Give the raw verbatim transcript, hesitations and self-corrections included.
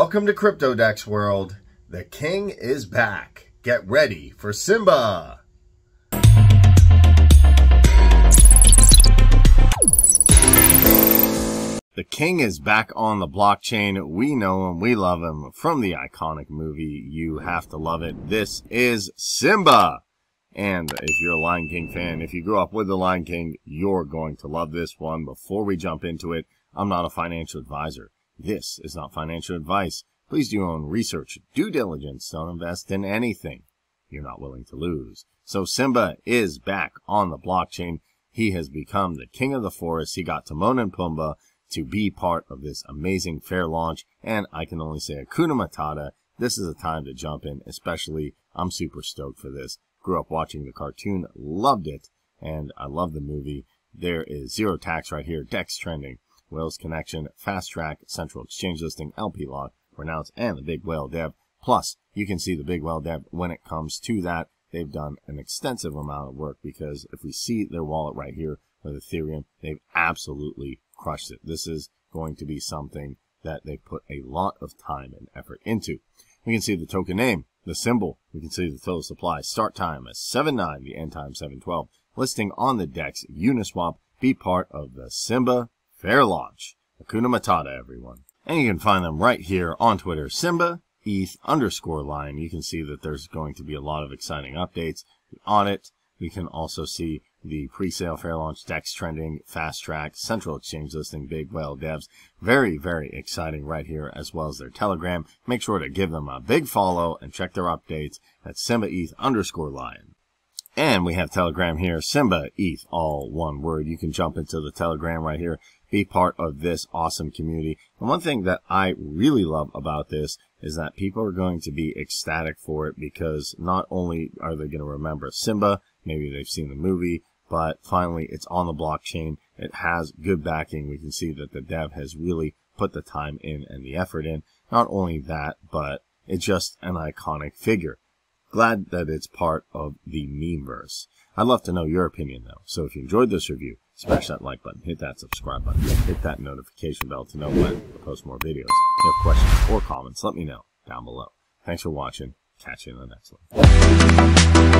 Welcome to CryptoDex World. The king is back. Get ready for Simba. The king is back on the blockchain. We know him, we love him. From the iconic movie, you have to love it. This is Simba. And if you're a Lion King fan, if you grew up with the Lion King, you're going to love this one. Before we jump into it, I'm not a financial advisor. This is not financial advice. Please do your own research, due diligence, don't invest in anything you're not willing to lose. So Simba is back on the blockchain. He has become the king of the forest. He got Timon and Pumbaa to be part of this amazing fair launch. And I can only say Hakuna Matata. This is a time to jump in, especially I'm super stoked for this. Grew up watching the cartoon, loved it, and I love the movie. There is zero tax right here, DEX trending. Whales Connection, Fast Track, Central Exchange Listing, L P Log, Renounce, and the Big Whale Dev. Plus, you can see the Big Whale Dev when it comes to that. They've done an extensive amount of work because if we see their wallet right here with Ethereum, they've absolutely crushed it. This is going to be something that they put a lot of time and effort into. We can see the token name, the symbol. We can see the total supply. Start time is seven nine, the end time seven twelve. Listing on the DEX, Uniswap, be part of the Simba fair launch. Hakuna Matata, everyone. And you can find them right here on Twitter, Simba, E T H, underscore Lion. You can see that there's going to be a lot of exciting updates on it. We can also see the pre-sale fair launch, DEX trending, Fast Track, Central Exchange Listing, Big Whale Devs. Very, very exciting right here, as well as their Telegram. Make sure to give them a big follow and check their updates at Simba, E T H, underscore Lion. And we have Telegram here, Simba, E T H, all one word. You can jump into the Telegram right here. Be part of this awesome community. And one thing that I really love about this is that people are going to be ecstatic for it because not only are they going to remember Simba, maybe they've seen the movie, but finally it's on the blockchain. It has good backing. We can see that the dev has really put the time in and the effort in. Not only that, but it's just an iconic figure. Glad that it's part of the memeverse. I'd love to know your opinion though. So if you enjoyed this review, smash that like button, hit that subscribe button, hit that notification bell to know when I post more videos. If you have questions or comments, let me know down below. Thanks for watching. Catch you in the next one.